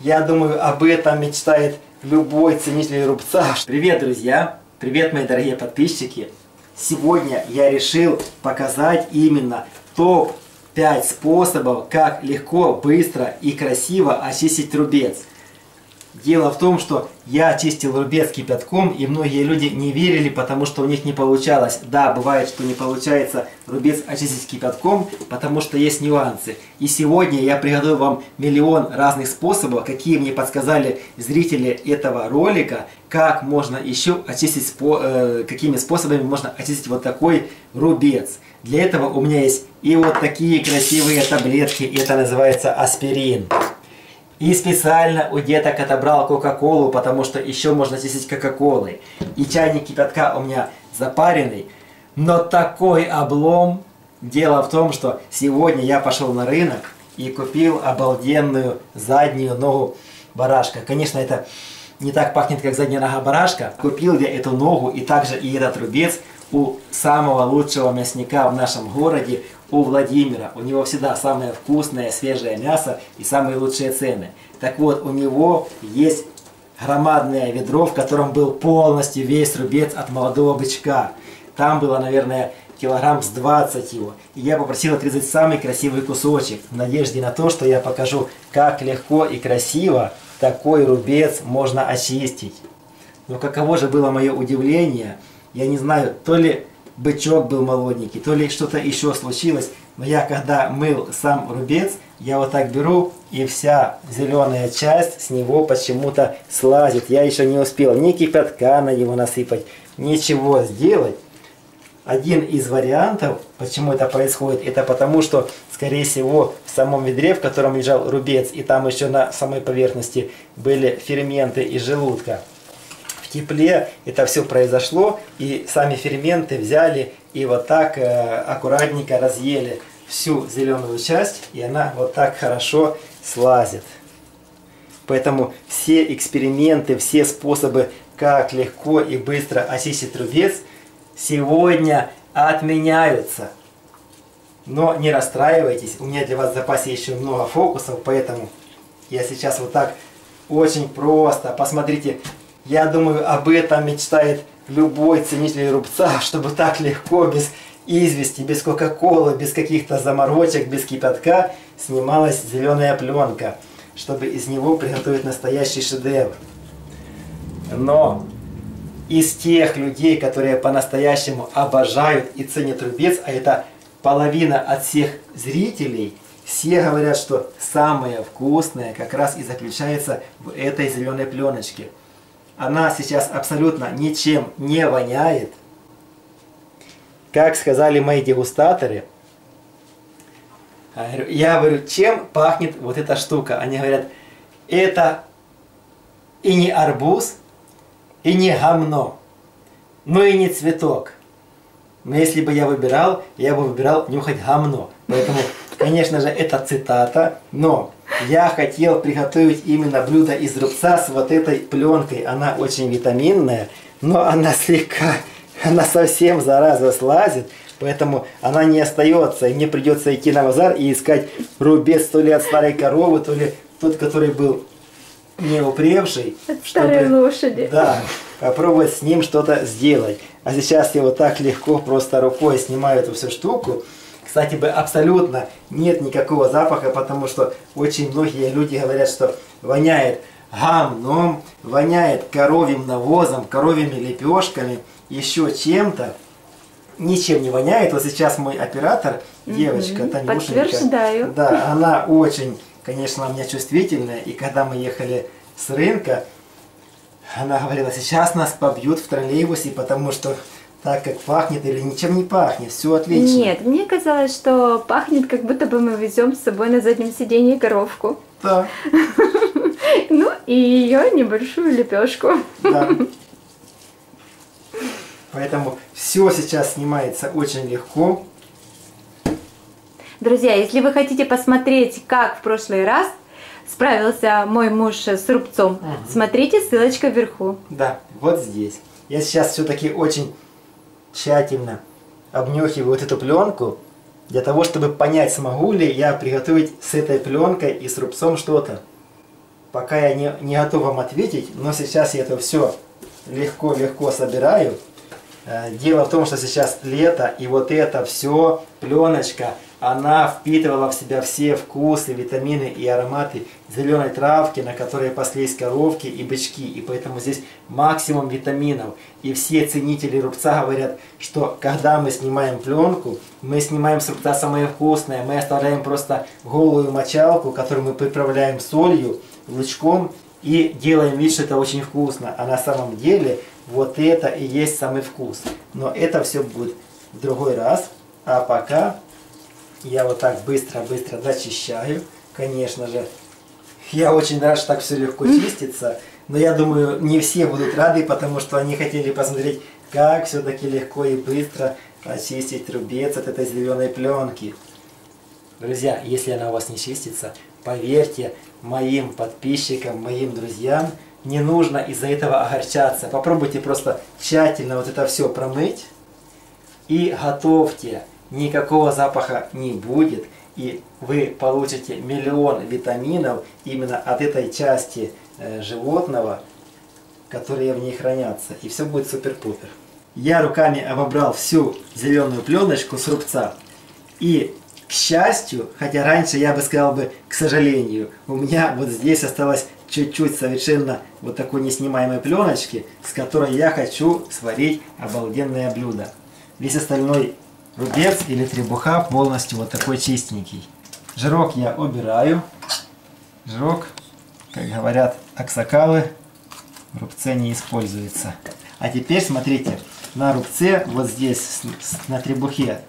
Я думаю, об этом мечтает любой ценитель рубца. Привет, друзья! Привет, мои дорогие подписчики! Сегодня я решил показать именно топ-5 способов, как легко, быстро и красиво очистить рубец. Дело в том, что я чистил рубец кипятком, и многие люди не верили, потому что у них не получалось. Да, бывает, что не получается рубец очистить кипятком, потому что есть нюансы. И сегодня я приготовил вам миллион разных способов, какие мне подсказали зрители этого ролика, как можно еще очистить, какими способами можно очистить вот такой рубец. Для этого у меня есть и вот такие красивые таблетки, это называется аспирин. И специально у деток отобрал кока-колу, потому что еще можно очистить кока-колой. И чайник кипятка у меня запаренный. Но такой облом. Дело в том, что сегодня я пошел на рынок и купил обалденную заднюю ногу барашка. Конечно, это не так пахнет, как задняя нога барашка. Купил я эту ногу и также и этот рубец у самого лучшего мясника в нашем городе, у Владимира. У него всегда самое вкусное, свежее мясо и самые лучшие цены. Так вот, у него есть громадное ведро, в котором был полностью весь рубец от молодого бычка. Там было, наверное, килограмм с 20 его. И я попросил отрезать самый красивый кусочек, в надежде на то, что я покажу, как легко и красиво такой рубец можно очистить. Но каково же было мое удивление, я не знаю, то ли бычок был молоденький, то ли что-то еще случилось. Но я когда мыл сам рубец, я вот так беру, и вся зеленая часть с него почему-то слазит. Я еще не успел ни кипятка на него насыпать, ничего сделать. Один из вариантов, почему это происходит, это потому, что, скорее всего, в самом ведре, в котором лежал рубец, и там еще на самой поверхности были ферменты из желудка. В тепле это все произошло, и сами ферменты взяли и вот так аккуратненько разъели всю зеленую часть, и она вот так хорошо слазит. Поэтому все эксперименты, все способы, как легко и быстро очистить рубец, сегодня отменяются. Но не расстраивайтесь, у меня для вас в запасе еще много фокусов, поэтому я сейчас вот так очень просто, посмотрите. Я думаю, об этом мечтает любой ценитель рубца, чтобы так легко, без извести, без кока-колы, без каких-то заморочек, без кипятка снималась зеленая пленка, чтобы из него приготовить настоящий шедевр. Но из тех людей, которые по-настоящему обожают и ценят рубец, а это половина от всех зрителей, все говорят, что самое вкусное как раз и заключается в этой зеленой пленочке. Она сейчас абсолютно ничем не воняет. Как сказали мои дегустаторы, я говорю, чем пахнет вот эта штука? Они говорят, это и не арбуз, и не гамно, но и не цветок. Но если бы я выбирал, нюхать гамно. Поэтому, конечно же, это цитата, но... Я хотел приготовить именно блюдо из рубца с вот этой пленкой. Она очень витаминная, но она слегка, она совсем зараза слазит, поэтому она не остается. И мне придется идти на базар и искать рубец то ли от старой коровы, то ли тот, который был не упревший. От старой лошади. Да, попробовать с ним что-то сделать. А сейчас я вот так легко просто рукой снимаю эту всю штуку. Кстати, абсолютно нет никакого запаха, потому что очень многие люди говорят, что воняет гамном, воняет коровьим навозом, коровьими лепешками, еще чем-то. Ничем не воняет. Вот сейчас мой оператор, девочка Танюшенька, подтверждаю. Да, она очень, конечно, у меня чувствительная. И когда мы ехали с рынка, она говорила, сейчас нас побьют в троллейбусе, потому что... Так как пахнет или ничем не пахнет, все отлично. Нет, мне казалось, что пахнет, как будто бы мы везем с собой на заднем сиденье коровку. Да. Ну и ее небольшую лепешку. Да. Поэтому все сейчас снимается очень легко. Друзья, если вы хотите посмотреть, как в прошлый раз справился мой муж с рубцом, смотрите, ссылочка вверху. Да, вот здесь. Я сейчас все-таки очень... тщательно обнюхиваю вот эту пленку, для того, чтобы понять, смогу ли я приготовить с этой пленкой и с рубцом что-то. Пока я не готов вам ответить, но сейчас я это все легко-легко собираю. Дело в том, что сейчас лето, и вот это все, пленочка, она впитывала в себя все вкусы, витамины и ароматы зеленой травки, на которой паслись коровки и бычки, и поэтому здесь максимум витаминов. И все ценители рубца говорят, что когда мы снимаем пленку, мы снимаем с рубца самое вкусное, мы оставляем просто голую мочалку, которую мы приправляем солью, лучком и делаем вид, что это очень вкусно, а на самом деле вот это и есть самый вкус. Но это все будет в другой раз, а пока я вот так быстро-быстро зачищаю. Конечно же, я очень рад, что так все легко чистится, но я думаю, не все будут рады, потому что они хотели посмотреть, как все-таки легко и быстро очистить рубец от этой зеленой пленки. Друзья, если она у вас не чистится, поверьте моим подписчикам, моим друзьям, не нужно из-за этого огорчаться. Попробуйте просто тщательно вот это все промыть и готовьте. Никакого запаха не будет, и вы получите миллион витаминов именно от этой части животного, которые в ней хранятся. И все будет супер-пупер. Я руками обобрал всю зеленую пленочку с рубца. И, к счастью, хотя раньше я бы сказал бы, к сожалению, у меня вот здесь осталось чуть-чуть совершенно вот такой неснимаемой пленочки, с которой я хочу сварить обалденное блюдо. Весь остальной рубец или требуха полностью вот такой чистенький. Жирок я убираю. Жирок, как говорят аксакалы, в рубце не используется. А теперь смотрите, на рубце, вот здесь, на требухе,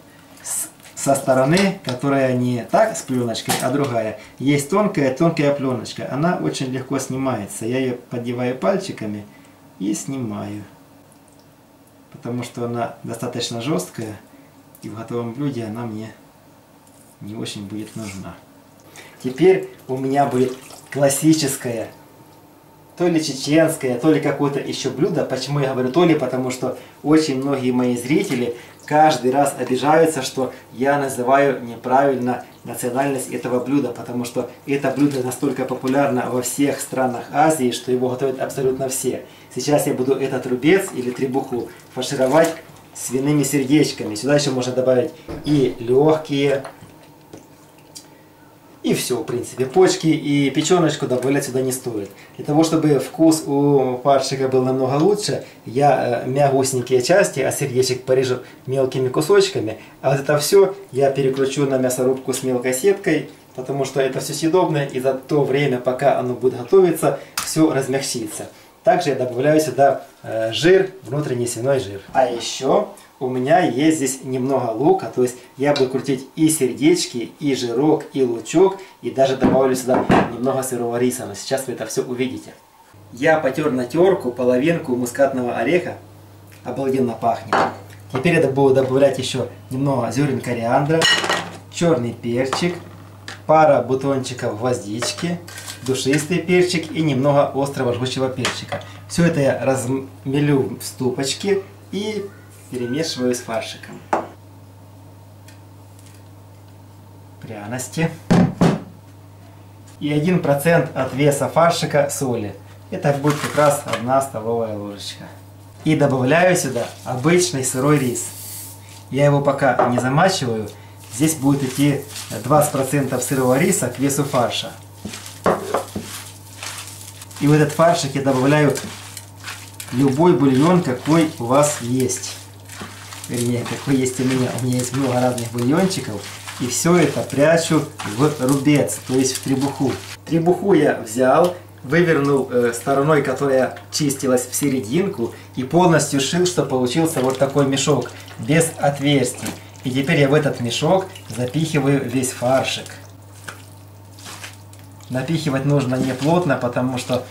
со стороны, которая не так с пленочкой, а другая, есть тонкая пленочка. Она очень легко снимается. Я ее поддеваю пальчиками и снимаю. Потому что она достаточно жесткая. И в готовом блюде она мне не очень будет нужна. Теперь у меня будет классическое, то ли чеченское, то ли какое-то еще блюдо. Почему я говорю то ли? Потому что очень многие мои зрители каждый раз обижаются, что я называю неправильно национальность этого блюда. Потому что это блюдо настолько популярно во всех странах Азии, что его готовят абсолютно все. Сейчас я буду этот рубец или требуху фаршировать свиными сердечками. Сюда еще можно добавить и легкие, и все, в принципе, почки, и печеночку добавлять сюда не стоит. Для того, чтобы вкус у фаршика был намного лучше, я мягусенькие части, а сердечек порежу мелкими кусочками, а вот это все я переключу на мясорубку с мелкой сеткой, потому что это все съедобное, и за то время, пока оно будет готовиться, все размягчится. Также я добавляю сюда жир, внутренний свиной жир. А еще у меня есть здесь немного лука, то есть я буду крутить и сердечки, и жирок, и лучок, и даже добавлю сюда немного сырого риса, но сейчас вы это все увидите. Я потер на терку половинку мускатного ореха, обалденно пахнет. Теперь я буду добавлять еще немного зерен кориандра, черный перчик, пара бутончиков гвоздички, душистый перчик и немного острого жгучего перчика. Все это я размелю в ступочке и перемешиваю с фаршиком. Пряности. И 1% от веса фаршика соли. Это будет как раз 1 столовая ложечка. И добавляю сюда обычный сырой рис. Я его пока не замачиваю. Здесь будет идти 20% сырого риса к весу фарша. И в этот фаршик я добавляю любой бульон, какой у вас есть. Вернее, какой есть у меня. У меня есть много разных бульончиков. И все это прячу в рубец, то есть в требуху. Требуху я взял, вывернул стороной, которая чистилась, в серединку. И полностью шил, что получился вот такой мешок без отверстий. И теперь я в этот мешок запихиваю весь фаршик. Напихивать нужно не плотно, потому что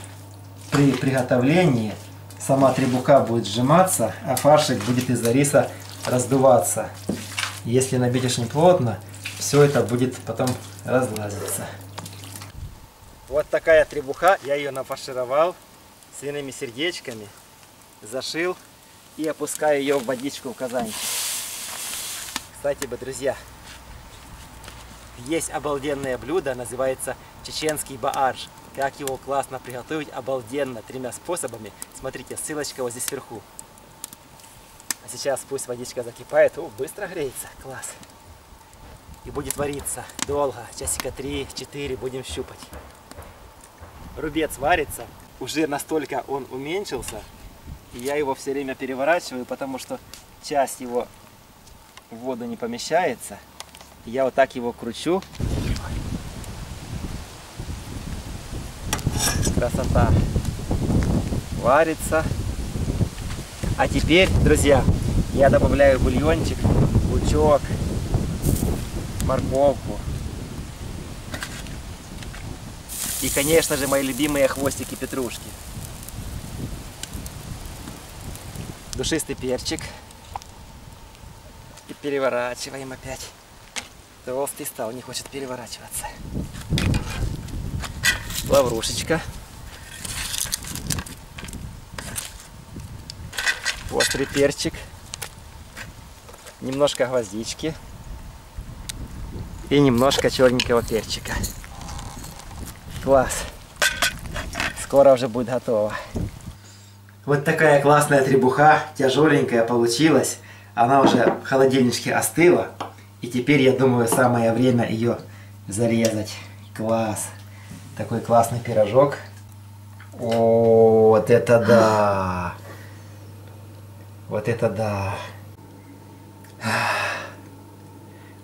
при приготовлении сама требуха будет сжиматься, а фаршик будет из-за риса раздуваться. Если набить очень плотно, все это будет потом разлазиться. Вот такая требуха, я ее нафаршировал свиными сердечками, зашил и опускаю ее в водичку в казанчик. Кстати бы, друзья, есть обалденное блюдо, называется чеченский баадж. Как его классно приготовить, обалденно, 3 способами. Смотрите, ссылочка вот здесь сверху. А сейчас пусть водичка закипает. О, быстро греется, класс. И будет вариться долго, часика 3-4 будем щупать. Рубец варится, уже настолько он уменьшился. И я его все время переворачиваю, потому что часть его в воду не помещается. И я вот так его кручу. Красота, варится. А теперь, друзья, я добавляю бульончик, лучок, морковку и, конечно же, мои любимые хвостики петрушки, душистый перчик, и переворачиваем опять. Толстый стал, не хочет переворачиваться. Лаврушечка. Острый перчик, немножко гвоздички и немножко черненького перчика. Класс! Скоро уже будет готово. Вот такая классная требуха, тяжеленькая получилась. Она уже в холодильничке остыла. И теперь, я думаю, самое время ее зарезать. Класс! Такой классный пирожок. О, вот это да! Вот это да!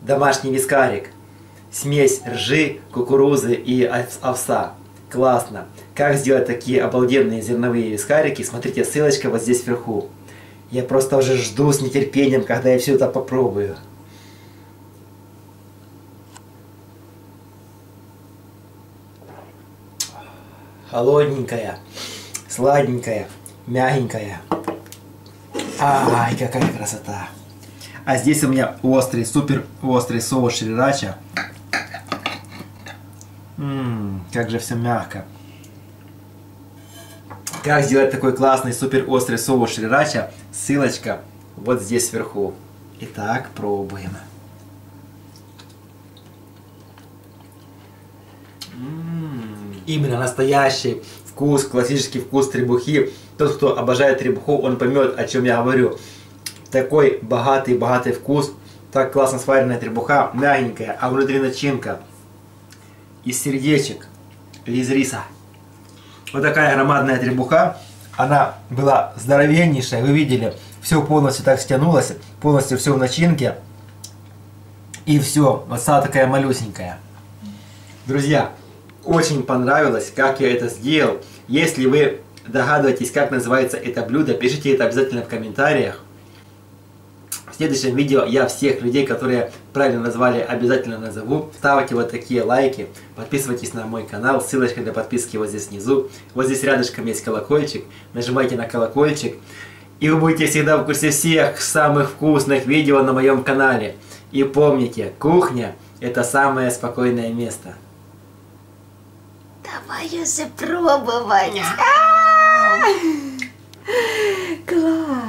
Домашний вискарик. Смесь ржи, кукурузы и овса. Классно! Как сделать такие обалденные зерновые вискарики? Смотрите, ссылочка вот здесь вверху. Я просто уже жду с нетерпением, когда я все это попробую. Холодненькая, сладенькая, мягенькая. Ай, какая красота! А здесь у меня острый, супер острый соус шрирача. Как же все мягко. Как сделать такой классный, супер острый соус шрирача? Ссылочка вот здесь сверху. Итак, пробуем. Именно настоящий вкус, классический вкус требухи. Тот, кто обожает требуху, он поймет, о чем я говорю. Такой богатый вкус. Так классно сваренная требуха, мягенькая, а внутри начинка из сердечек, из риса. Вот такая громадная требуха. Она была здоровеннейшая, вы видели, все полностью так стянулось, полностью все в начинке. И все, вот стала такая малюсенькая. Друзья, очень понравилось, как я это сделал. Если вы догадываетесь, как называется это блюдо, пишите это обязательно в комментариях. В следующем видео я всех людей, которые правильно назвали, обязательно назову. Ставьте вот такие лайки, подписывайтесь на мой канал, ссылочка для подписки вот здесь внизу. Вот здесь рядышком есть колокольчик, нажимайте на колокольчик. И вы будете всегда в курсе всех самых вкусных видео на моем канале. И помните, кухня – это самое спокойное место. Давай уже пробовать. Класс.